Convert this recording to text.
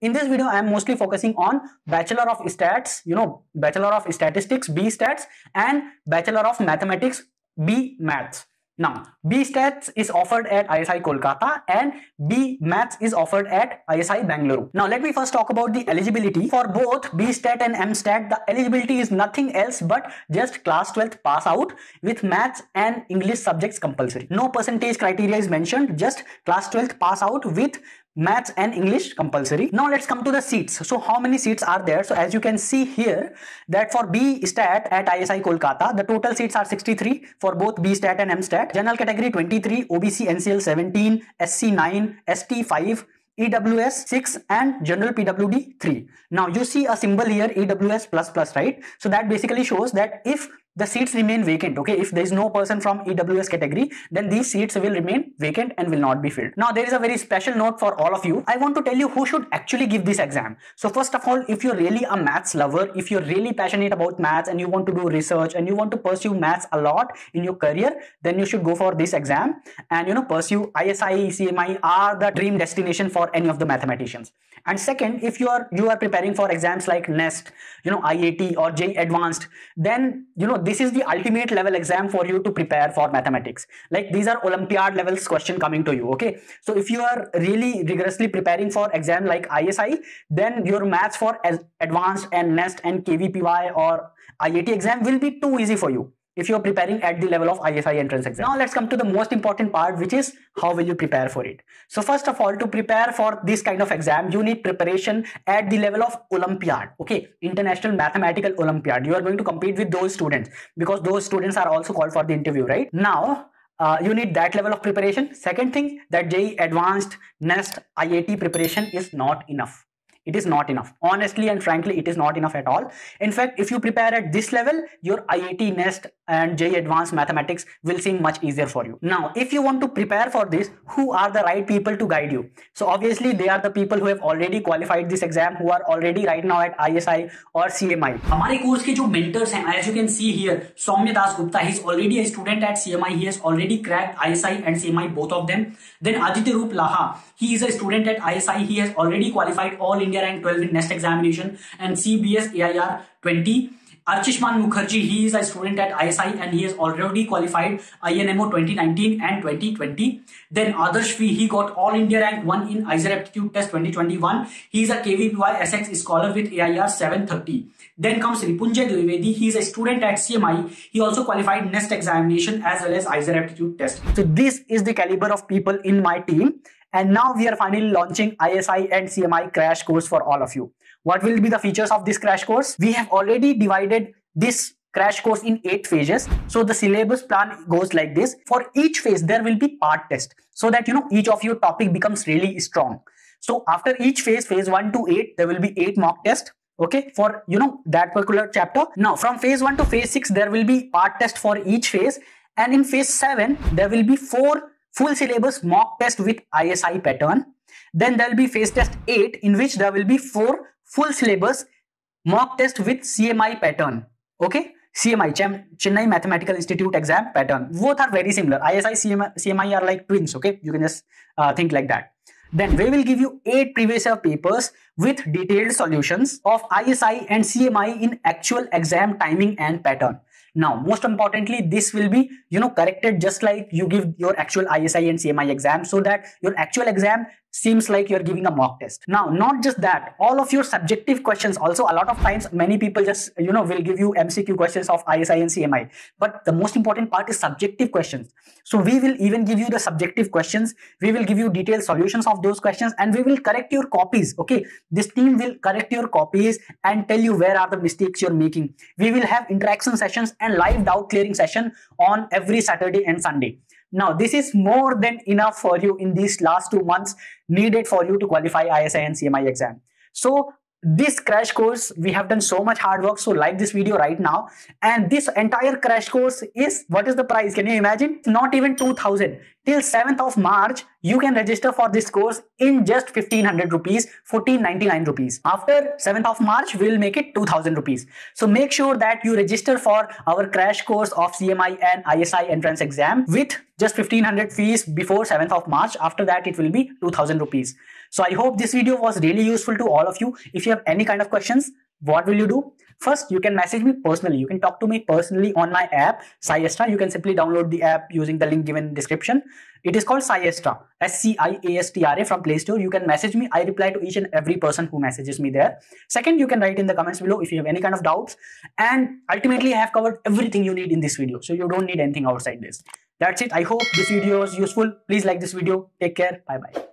In this video, I am mostly focusing on Bachelor of Stats, Bachelor of Statistics, B.Stats, and Bachelor of Mathematics, B.Math. Now, B.Stats is offered at ISI Kolkata and B.Maths is offered at ISI Bengaluru. Now, let me first talk about the eligibility. For both B.Stat and M.Stat, the eligibility is nothing else but just class 12th pass out with maths and English subjects compulsory. No percentage criteria is mentioned, just class 12th pass out with maths and English compulsory. Now let's come to the seats. So how many seats are there? So as you can see here that for B.Stat at ISI Kolkata, the total seats are 63 for both B.Stat and M.Stat. General category 23, OBC NCL 17, SC 9, ST 5, EWS 6 and general PWD 3. Now you see a symbol here, EWS++, right? So that basically shows that if the seats remain vacant, okay, if there is no person from EWS category, then these seats will remain vacant and will not be filled. Now, there is a very special note for all of you. I want to tell you who should actually give this exam. So first of all, if you're really a maths lover, if you're really passionate about maths and you want to do research and you want to pursue maths a lot in your career, then you should go for this exam and, pursue ISI, CMI are the dream destination for any of the mathematicians. And second, if you are preparing for exams like NEST, IAT or JEE Advanced, then, this is the ultimate level exam for you to prepare for mathematics. Like these are Olympiad levels question coming to you. Okay. So if you are really rigorously preparing for exam like ISI, then your maths for advanced and NEST and KVPY or IAT exam will be too easy for you if you are preparing at the level of ISI entrance exam. Now let's come to the most important part, which is how will you prepare for it. So first of all, to prepare for this kind of exam, you need preparation at the level of Olympiad, okay, International Mathematical Olympiad. You are going to compete with those students because those students are also called for the interview, right? Now, you need that level of preparation. Second thing, that JEE Advanced, NEST, IAT preparation is not enough. It is not enough. Honestly and frankly, it is not enough at all. In fact, if you prepare at this level, your IIT, NEST and JEE Advanced Mathematics will seem much easier for you. Now, if you want to prepare for this, who are the right people to guide you? So obviously, they are the people who have already qualified this exam, who are already right now at ISI or CMI. Our course ke jo mentors hain, as you can see here, Soumya Das Gupta, he is already a student at CMI. He has already cracked ISI and CMI, both of them. Then Aditya Roop Laha, he is a student at ISI. He has already qualified All India Rank 12 in NEST examination and CBS AIR 20. Archishman Mukherjee, he is a student at ISI and he has already qualified INMO 2019 and 2020. Then Adarshvi, he got All India Rank 1 in ISER Aptitude Test 2021. He is a KVPY SX scholar with AIR 730. Then comes Ripunjay Dwivedi, he is a student at CMI. He also qualified NEST examination as well as ISER Aptitude Test. So this is the caliber of people in my team. And now we are finally launching ISI and CMI crash course for all of you. What will be the features of this crash course? We have already divided this crash course in 8 phases. So the syllabus plan goes like this. For each phase, there will be part test so that, each of your topic becomes really strong. So after each phase, phase 1 to 8, there will be 8 mock tests. Okay, for, that particular chapter. Now from phase 1 to phase 6, there will be part test for each phase. And in phase 7, there will be 4 full syllabus mock test with ISI pattern. Then there will be phase test 8 in which there will be 4 full syllabus mock test with CMI pattern. Okay, CMI, Chennai Mathematical Institute exam pattern. Both are very similar. ISI, CMI are like twins. Okay, you can just think like that. Then we will give you 8 previous year papers with detailed solutions of ISI and CMI in actual exam timing and pattern. Now, most importantly, this will be, corrected just like you give your actual ISI and CMI exam so that your actual exam seems like you're giving a mock test. Now, not just that, all of your subjective questions also, a lot of times, many people just, will give you MCQ questions of ISI and CMI. But the most important part is subjective questions. So we will even give you the subjective questions. We will give you detailed solutions of those questions and we will correct your copies. Okay. This team will correct your copies and tell you where are the mistakes you're making. We will have interaction sessions and live doubt clearing session on every Saturday and Sunday. Now, this is more than enough for you in these last 2 months needed for you to qualify ISI and CMI exam. So this crash course, we have done so much hard work. So like this video right now. And this entire crash course is, what is the price? Can you imagine? Not even 2000. Till 7th of March, you can register for this course in just 1500 rupees, 1499 rupees. After 7th of March, we'll make it 2000 rupees. So make sure that you register for our crash course of CMI and ISI entrance exam with just 1500 fees before 7th of March. After that, it will be 2000 rupees. So I hope this video was really useful to all of you. If you have any kind of questions, what will you do? First, you can message me personally. You can talk to me personally on my app, SciAstra. You can simply download the app using the link given in the description. It is called SciAstra, S-C-I-A-S-T-R-A, from Play Store. You can message me. I reply to each and every person who messages me there. Second, you can write in the comments below if you have any kind of doubts. And ultimately, I have covered everything you need in this video. So you don't need anything outside this. That's it. I hope this video was useful. Please like this video. Take care. Bye-bye.